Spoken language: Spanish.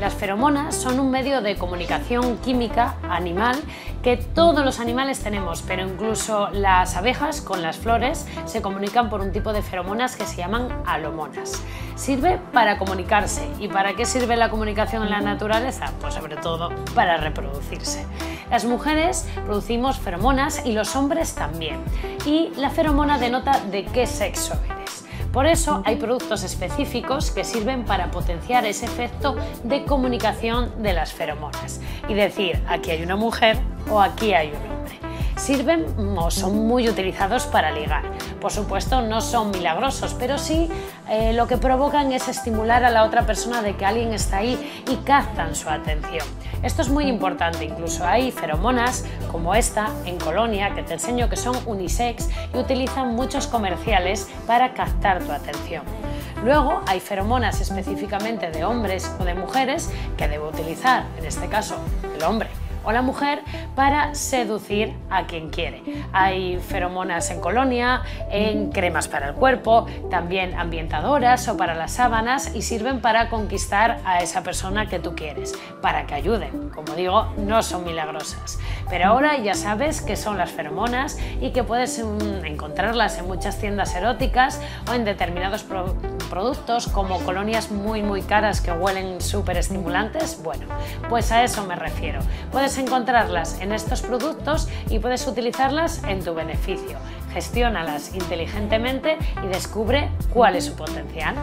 Las feromonas son un medio de comunicación química animal que todos los animales tenemos, pero incluso las abejas con las flores se comunican por un tipo de feromonas que se llaman alomonas. Sirve para comunicarse. ¿Y para qué sirve la comunicación en la naturaleza? Pues sobre todo para reproducirse. Las mujeres producimos feromonas y los hombres también. Y la feromona denota de qué sexo eres. Por eso hay productos específicos que sirven para potenciar ese efecto de comunicación de las feromonas y decir aquí hay una mujer o aquí hay un hombre. Sirven o son muy utilizados para ligar. Por supuesto no son milagrosos, pero sí lo que provocan es estimular a la otra persona de que alguien está ahí y captan su atención. Esto es muy importante, incluso hay feromonas como esta en Colonia, que te enseño que son unisex y utilizan muchos comerciales para captar tu atención. Luego hay feromonas específicamente de hombres o de mujeres que debe utilizar, en este caso, el hombre o la mujer para seducir a quien quiere. Hay feromonas en Colonia, en cremas para el cuerpo, también ambientadoras o para las sábanas y sirven para conquistar a esa persona que tú quieres, para que ayuden. Como digo, no son milagrosas. Pero ahora ya sabes qué son las feromonas y que puedes encontrarlas en muchas tiendas eróticas o en determinados productos como colonias muy caras que huelen súper estimulantes. Bueno, pues a eso me refiero. Puedes encontrarlas en estos productos y puedes utilizarlas en tu beneficio. Gestiónalas inteligentemente y descubre cuál es su potencial.